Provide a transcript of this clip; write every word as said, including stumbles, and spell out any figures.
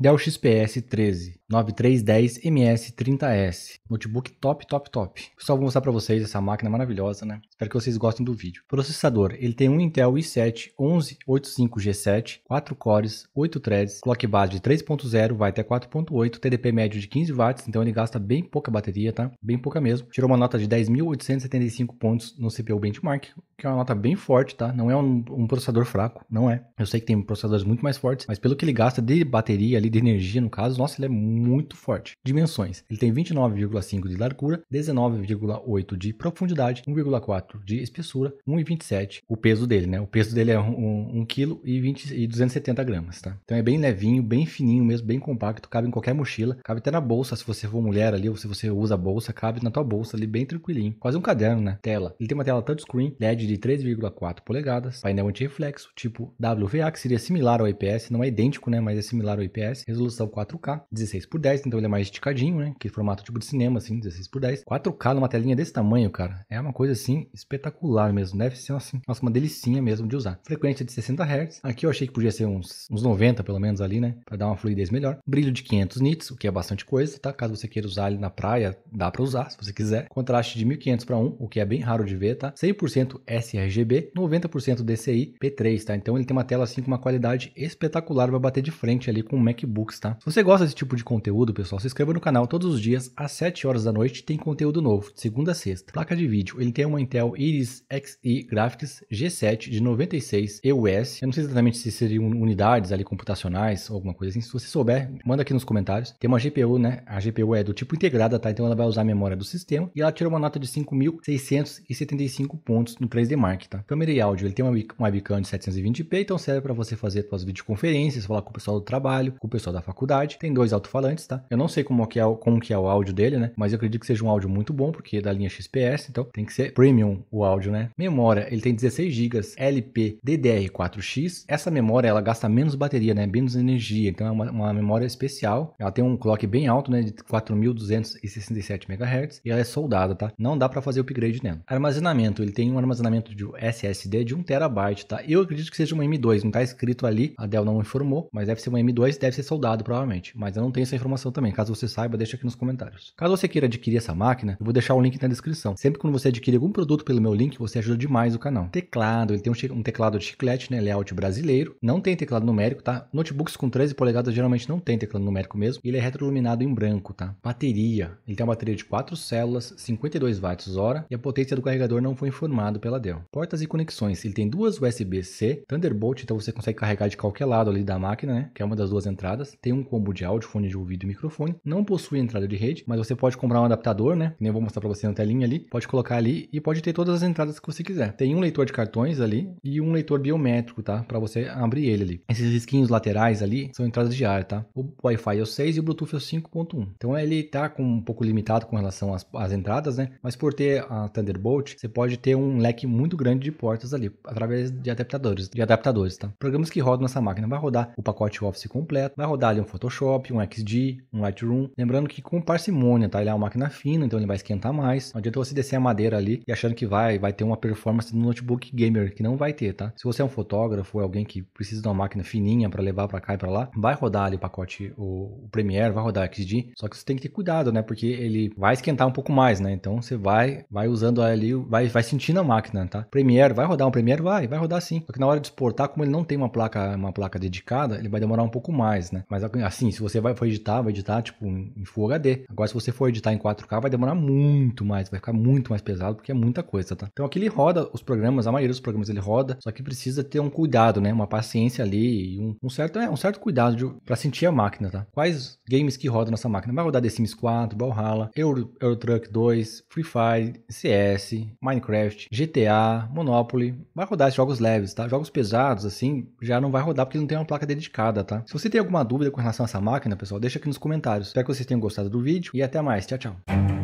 Dell X P S treze nove três dez M S trinta S. Notebook top, top, top. Pessoal, vou mostrar para vocês essa máquina maravilhosa, né? Espero que vocês gostem do vídeo. Processador. Ele tem um Intel i sete onze oitenta e cinco G sete, quatro cores, oito threads, clock base de três ponto zero, vai até quatro ponto oito, T D P médio de quinze watts, então ele gasta bem pouca bateria, tá? Bem pouca mesmo. Tirou uma nota de dez mil oitocentos e setenta e cinco pontos no C P U Benchmark, que é uma nota bem forte, tá? Não é um, um processador fraco, não é. Eu sei que tem processadores muito mais fortes, mas pelo que ele gasta de bateria ali, de energia no caso, nossa, ele é muito forte. Dimensões, ele tem vinte e nove vírgula cinco de largura, dezenove vírgula oito de profundidade, um vírgula quatro de espessura, um vírgula vinte e sete o peso dele, né? O peso dele é um quilo e duzentos e setenta gramas, tá? Então é bem levinho, bem fininho mesmo, bem compacto, cabe em qualquer mochila, cabe até na bolsa, se você for mulher ali ou se você usa a bolsa, cabe na tua bolsa ali bem tranquilinho. Quase um caderno, né? Tela, ele tem uma tela touchscreen, L E D de três vírgula quatro polegadas, painel anti-reflexo, tipo W V A, que seria similar ao I P S, não é idêntico, né? Mas é similar ao I P S. Resolução quatro K, dezesseis por dez, então ele é mais esticadinho, né? Que formato tipo de cinema, assim, dezesseis por dez. quatro K numa telinha desse tamanho, cara, é uma coisa, assim, espetacular mesmo. Deve ser, assim, nossa, uma delicinha mesmo de usar. Frequência de sessenta hertz. Aqui eu achei que podia ser uns, uns noventa, pelo menos, ali, né? Pra dar uma fluidez melhor. Brilho de quinhentos nits, o que é bastante coisa, tá? Caso você queira usar ele na praia, dá pra usar, se você quiser. Contraste de mil e quinhentos para um, o que é bem raro de ver, tá? cem por cento sRGB, noventa por cento D C I P três, tá? Então ele tem uma tela, assim, com uma qualidade espetacular pra bater de frente ali com o Mac Books, tá? Se você gosta desse tipo de conteúdo, pessoal, se inscreva no canal. Todos os dias, às sete horas da noite, tem conteúdo novo, de segunda a sexta. Placa de vídeo, ele tem uma Intel Iris Xe Graphics G sete de noventa e seis E U S. Eu não sei exatamente se seriam unidades ali computacionais ou alguma coisa assim. Se você souber, manda aqui nos comentários. Tem uma G P U, né? A G P U é do tipo integrada, tá? Então ela vai usar a memória do sistema e ela tirou uma nota de cinco mil seiscentos e setenta e cinco pontos no três D Mark, tá? Câmera e áudio, ele tem uma webcam de setecentos e vinte p, então serve para você fazer suas videoconferências, falar com o pessoal do trabalho, com o pessoal da faculdade. Tem dois alto-falantes, tá? Eu não sei como que, é o, como que é o áudio dele, né? Mas eu acredito que seja um áudio muito bom, porque é da linha X P S, então tem que ser premium o áudio, né? Memória, ele tem dezesseis gigas L P D D R quatro X. Essa memória, ela gasta menos bateria, né? Menos energia, então é uma, uma memória especial. Ela tem um clock bem alto, né? De quatro mil duzentos e sessenta e sete megahertz e ela é soldada, tá? Não dá pra fazer upgrade nela. Armazenamento, ele tem um armazenamento de S S D de um terabyte, tá? Eu acredito que seja uma M dois, não tá escrito ali, a Dell não informou, mas deve ser uma M dois, deve ser soldado, provavelmente, mas eu não tenho essa informação também. Caso você saiba, deixa aqui nos comentários. Caso você queira adquirir essa máquina, eu vou deixar o link na descrição. Sempre que você adquire algum produto pelo meu link, você ajuda demais o canal. Teclado, ele tem um teclado de chiclete, né? Layout brasileiro, não tem teclado numérico, tá? Notebooks com treze polegadas geralmente não tem teclado numérico mesmo. Ele é retroiluminado em branco, tá? Bateria, ele tem uma bateria de quatro células, cinquenta e dois watts hora, e a potência do carregador não foi informado pela Dell. Portas e conexões, ele tem duas U S B C, Thunderbolt, então você consegue carregar de qualquer lado ali da máquina, né? Que é uma das duas entradas. Tem um combo de áudio, fone de ouvido e microfone. Não possui entrada de rede, mas você pode comprar um adaptador, né? Que nem eu vou mostrar pra você na telinha ali. Pode colocar ali e pode ter todas as entradas que você quiser. Tem um leitor de cartões ali e um leitor biométrico, tá? Pra você abrir ele ali. Esses risquinhos laterais ali são entradas de ar, tá? O Wi-Fi é o seis e o Bluetooth é o cinco ponto um. Então ele tá com um pouco limitado com relação às, às entradas, né? Mas por ter a Thunderbolt, você pode ter um leque muito grande de portas ali, através de adaptadores, de adaptadores, tá? Programas que rodam nessa máquina. Vai rodar o pacote Office completo, vai rodar ali um Photoshop, um X D, um Lightroom. Lembrando que com parcimônia, tá? Ele é uma máquina fina, então ele vai esquentar mais. Não adianta você descer a madeira ali e achando que vai, vai ter uma performance no notebook gamer, que não vai ter, tá? Se você é um fotógrafo ou alguém que precisa de uma máquina fininha para levar para cá e para lá, vai rodar ali o pacote, o, o Premiere, vai rodar o X D, só que você tem que ter cuidado, né? Porque ele vai esquentar um pouco mais, né? Então você vai, vai usando ali, vai, vai sentindo a máquina, tá? Premiere, vai rodar um Premiere? Vai, vai rodar sim. Só que na hora de exportar, como ele não tem uma placa, uma placa dedicada, ele vai demorar um pouco mais, né? Mas assim, se você vai for editar, vai editar tipo em Full H D. Agora, se você for editar em quatro K, vai demorar muito mais, vai ficar muito mais pesado, porque é muita coisa, tá? Então aqui ele roda os programas, a maioria dos programas ele roda, só que precisa ter um cuidado, né? Uma paciência ali e um, um certo, é, um certo cuidado de, pra sentir a máquina, tá? Quais games que rodam nessa máquina? Vai rodar The Sims quatro, Valhalla, Euro, Euro Truck dois, Free Fire, C S, Minecraft, G T A, Monopoly. Vai rodar esses jogos leves, tá? Jogos pesados, assim, já não vai rodar porque não tem uma placa dedicada, tá? Se você tem alguma dúvida com relação a essa máquina, pessoal, deixa aqui nos comentários. Espero que vocês tenham gostado do vídeo e até mais. Tchau, tchau.